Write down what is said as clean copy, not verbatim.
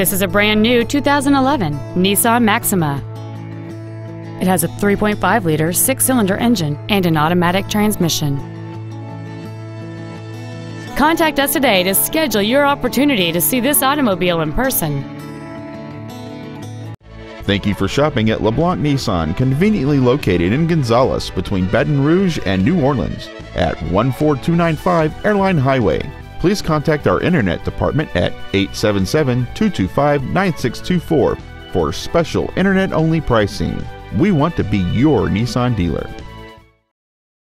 This is a brand new 2011 Nissan Maxima. It has a 3.5-liter six-cylinder engine and an automatic transmission. Contact us today to schedule your opportunity to see this automobile in person. Thank you for shopping at LeBlanc Nissan, conveniently located in Gonzales between Baton Rouge and New Orleans at 14295 Airline Highway. Please contact our Internet department at 877-225-9624 for special Internet-only pricing. We want to be your Nissan dealer.